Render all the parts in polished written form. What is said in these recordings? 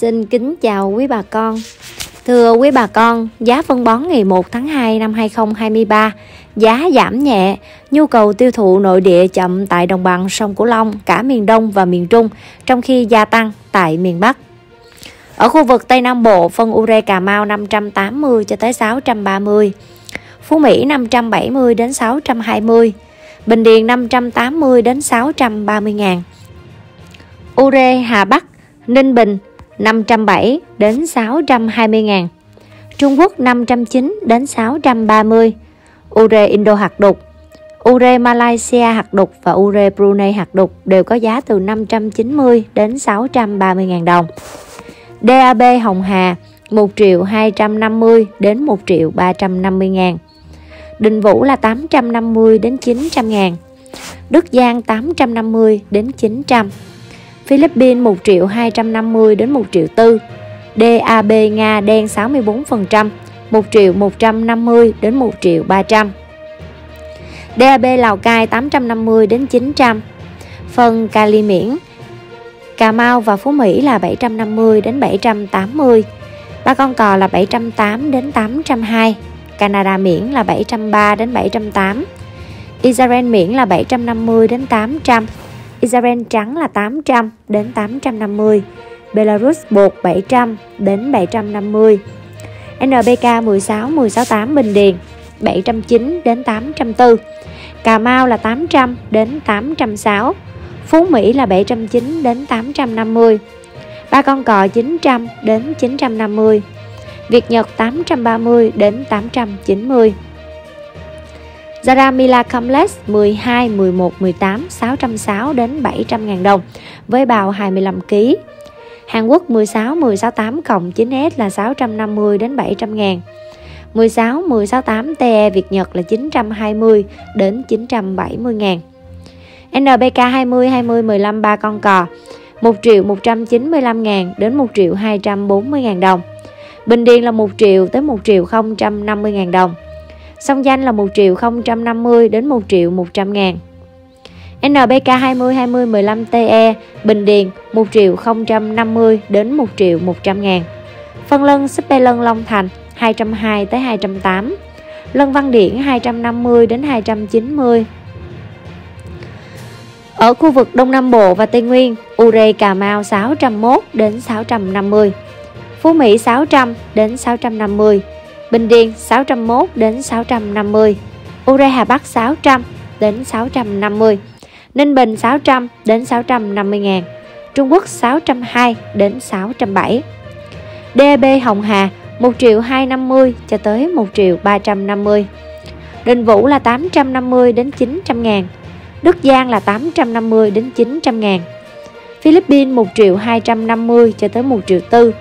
Xin kính chào quý bà con. Thưa quý bà con, giá phân bón ngày 1 tháng 2 năm 2023 giá giảm nhẹ, nhu cầu tiêu thụ nội địa chậm tại đồng bằng sông Cửu Long, cả miền Đông và miền Trung, trong khi gia tăng tại miền Bắc. Ở khu vực Tây Nam Bộ, phân ure Cà Mau 580 cho tới 630, Phú Mỹ 570 đến 620, Bình Điền 580 đến 630.000, ure Hà Bắc, Ninh Bình 570 đến 620.000, Trung Quốc 509 đến 630, ure Indo hạt đục, ure Malaysia hạt đục và ure Brunei hạt đục đều có giá từ 590 đến 630.000 đồng. DAB Hồng Hà 1.250 đến 1.350.000, Đình Vũ là 850 đến 900.000, Đức Giang 850 đến 900, Philippines 1.250 đến 1.400, DAB Nga đen 64%, 1.150 đến 1.300, DAB Lào Cai 850 đến 900, phần Cali Miễn, Cà Mau và Phú Mỹ là 750 đến 780, Ba Con Cò là 708 đến 802, Canada Miễn là 703 đến 708, Israel Miễn là 750 đến 800, Israel Trắng là 800 đến 850, Belarus Bột 700 đến 750, NPK 16-16-8 Bình Điền 709 đến 804, Cà Mau là 800 đến 806, Phú Mỹ là 709 đến 850, Ba Con Cò 900 đến 950, Việt Nhật 830 đến 890, Zara Mila Complex 12, 11, 18, 660 đến 700.000 đồng với bào 25 kg. Hàn Quốc 16, 16, 8 cộng 9S là 650 đến 700.000, 16, 16, 8 TE Việt Nhật là 920 đến 970.000, NPK 20, 20, 15 Ba Con Cò 1.195.000 đến 1.240.000 đồng, Bình Điền là 1 triệu tới 1.050.000 đồng, Sông Danh là 1.050 đến 1.100.000, NPK 20, 20, 15 TE Bình Điền 1.050 đến 1.100.000, Phân Lân Super Lân Long Thành 220 tới 208, Lân Văn Điển 250 đến 290. Ở khu vực Đông Nam Bộ và Tây Nguyên, ure Cà Mau 601 đến 650, Phú Mỹ 600 đến 650, Bình Điền 601 đến 650, ure Hà Bắc 600 đến 650, Ninh Bình 600 đến 650.000, Trung Quốc 620 đến 670, DAB Hồng Hà 1.250 cho tới 1.350, Đình Vũ là 850 đến 900.000, Đức Giang là 850 đến 900.000, Philippines 1.250 cho tới 1.400,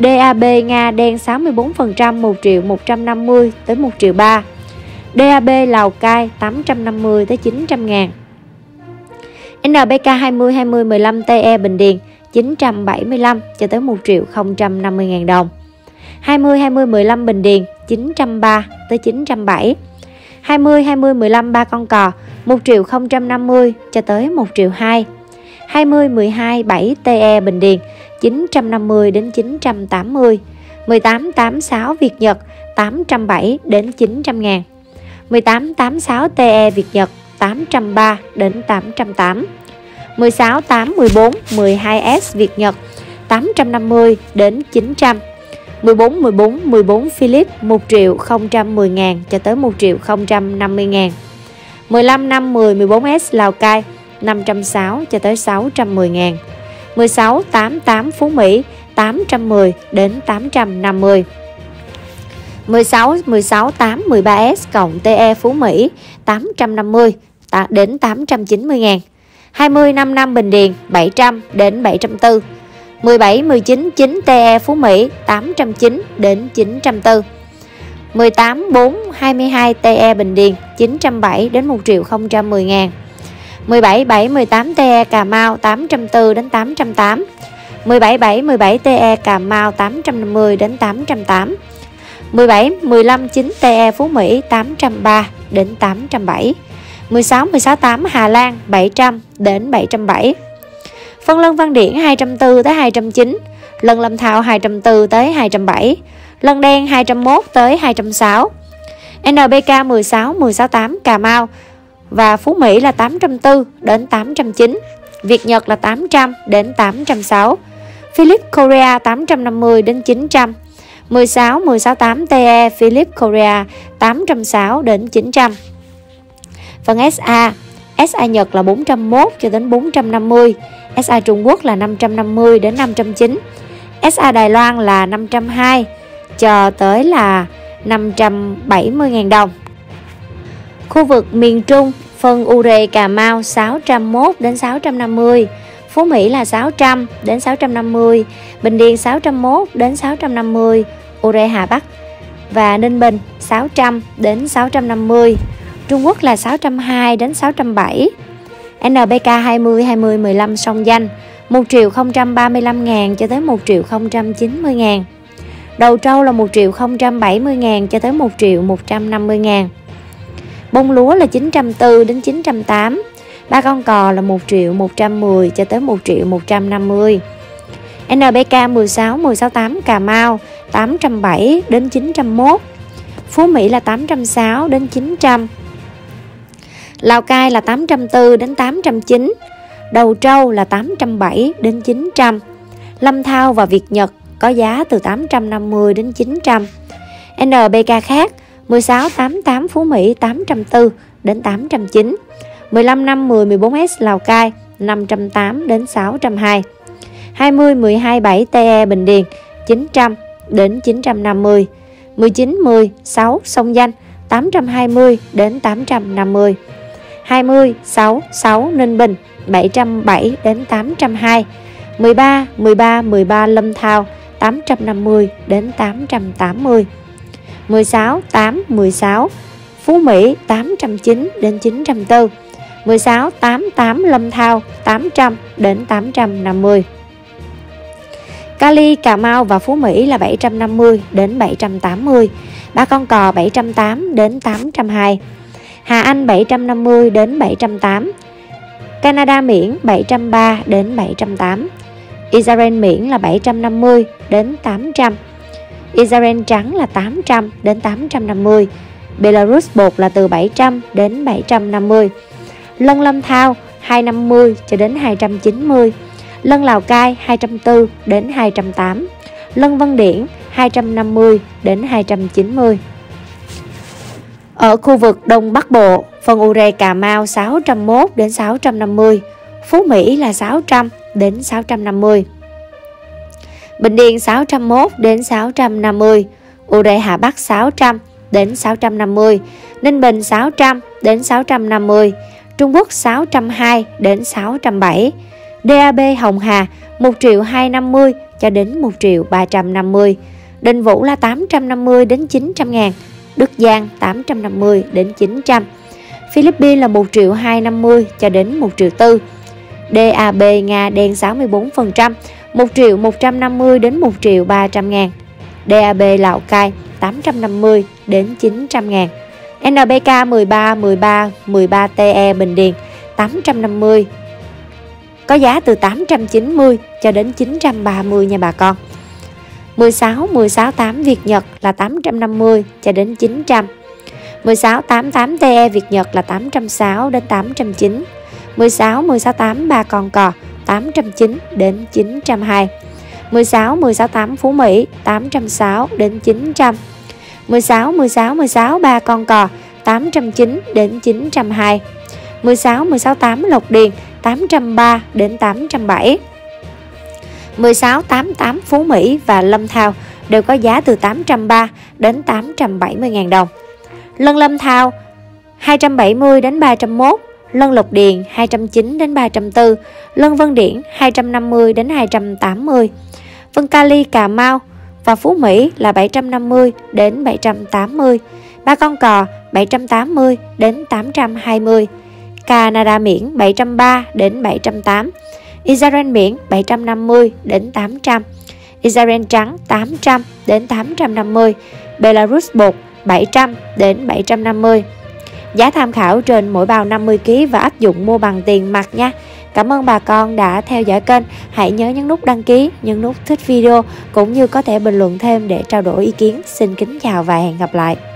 DAB Nga đen 64% 1.150 tới 1.300, DAB Lào Cai 850 tới 900.000, NPK 20 20 15 TE Bình Điền 975 cho tới 1.050.000 đồng, 20 20 15 Bình Điền 930 tới 907, 20 20 15 Ba Con Cò 1.050 cho tới 1.200, 20 12 7 TE Bình Điền 950 đến 980, 18 86 Việt Nhật 870 đến 900.000, 18 86 TE Việt Nhật 830 đến 808, 16 8 14 12S Việt Nhật 850 đến 900, 14 14 14 Philippines 1.010.000 cho tới 1.050.000, 15 5 10 14S Lào Cai 560 cho tới 610.000, 16 88 Phú Mỹ 810 đến 850, 16 16 8 13S cộng TE Phú Mỹ 850 đến 890.000, 20 55 Bình Điền 700 đến 740, 17 19 9 TE Phú Mỹ 809 đến 904, 18 4 22 TE Bình Điền 970 đến 1.010.000, 17 7 18 TE Cà Mau 804 đến 808, 17 7 17 TE Cà Mau 850 đến 808, 17 15 9 TE Phú Mỹ 803 đến 807, 16 16 8 Hà Lan 700 đến 707, Phân Lân Văn Điển 204 tới 209, lân lam thao 204 tới 207, lân đen 201 tới 206. NPK 16-16-8 Cà Mau và Phú Mỹ là 804 đến 809, Việt Nhật là 800 đến 806, Philippines Korea 850 đến 900, 16-16-8 TE Philippines Korea 806 đến 900. Phần SA Nhật là 401 cho đến 450, SA Trung Quốc là 550 đến 509, SA Đài Loan là 502 cho tới là 570.000 đồng. Khu vực miền Trung, phân URE Cà Mau 601 đến 650, Phú Mỹ là 600 đến 650, Bình Điền 601 đến 650, URE Hà Bắc và Ninh Bình 600 đến 650, Trung Quốc là 602 đến 607, NPK 20-20-15 song danh 1.035.000 cho tới 1.090.000. Đầu trâu là 1.070.000 cho tới 1.150.000. Bông lúa là 904 đến 908. Ba con cò là 1.110 cho tới 1.150. NPK 16-16-8 Cà Mau 807 đến 901. Phú Mỹ là 806 đến 900. Lào Cai là 804 đến 809. Đầu trâu là 807 đến 900. Lâm Thao và Việt Nhật có giá từ 850 đến 900. NPK khác 16-88 Phú Mỹ 804 đến 809, 15-5-10-14S Lào Cai 508 đến 602, 20-12-7 TE Bình Điền 900 đến 950, 19-10-6 Sông Danh 820 đến 850, 20-6-6 Ninh Bình 707 đến 802, 13-13-13 Lâm Thao 850 đến 880, 16-8-16 Phú Mỹ 809 đến 904, 16-8-8 Lâm Thao 800 đến 850. Cali, Cà Mau và Phú Mỹ là 750 đến 780, ba con cò 708 đến 802, Hà Anh 750 đến 708, Canada Miễn 703 đến 708, Israel Miễn là 750 đến 800, Israel trắng là 800 đến 850, Belarus bột là từ 700 đến 750, lân Lâm Thao 250 cho đến 290, lân Lào Cai 204 đến 208, lân Văn Điển 250 đến 290. Ở khu vực Đông Bắc Bộ, phần URE Cà Mau 601 đến 650, Phú Mỹ là 600 đến 650. Bình Điền 601 đến 650, URE Hà Bắc 600 đến 650, Ninh Bình 600 đến 650, Trung Quốc 602 đến 607, DAB Hồng Hà 1.250 cho đến 1.350, Đình Vũ là 850 đến 900.000, Đức Giang 850 đến 900, Philippines là 1.250 cho đến 1.400, DAB Nga đen 64%, 1.150 đến 1.300.000, DAB Lào Cai 850 đến 900.000, NPK 13-13-13 TE Bình Điền 850 có giá từ 890 cho đến 930 nha bà con. 16-16-8 Việt Nhật là 850 cho đến 900, 16-88 TE Việt Nhật là 806 đến 809, 16-16-8 ba con cò 809 đến 902, 16-16-8 Phú Mỹ 806 đến 900, 16-16-16 ba con cò 809 đến 902, 16-16-8 Lộc Điền 803 đến 807, 16-88 Phú Mỹ và Lâm Thao đều có giá từ 803 đến 870.000 đồng. Lân Lâm Thao 270 đến 301, lân Lộc Điền 209 đến 304, lân Vân Điển 250 đến 280, Vân Cali, Cà Mau và Phú Mỹ là 750 đến 780, ba con cò 780 đến 820, Canada Miễn 703 đến 708, Israel Miễn 750 đến 800, Israel trắng 800 đến 850, Belarus bột 700 đến 750. Giá tham khảo trên mỗi bao 50 kg và áp dụng mua bằng tiền mặt nha. Cảm ơn bà con đã theo dõi kênh. Hãy nhớ nhấn nút đăng ký, nhấn nút thích video cũng như có thể bình luận thêm để trao đổi ý kiến. Xin kính chào và hẹn gặp lại.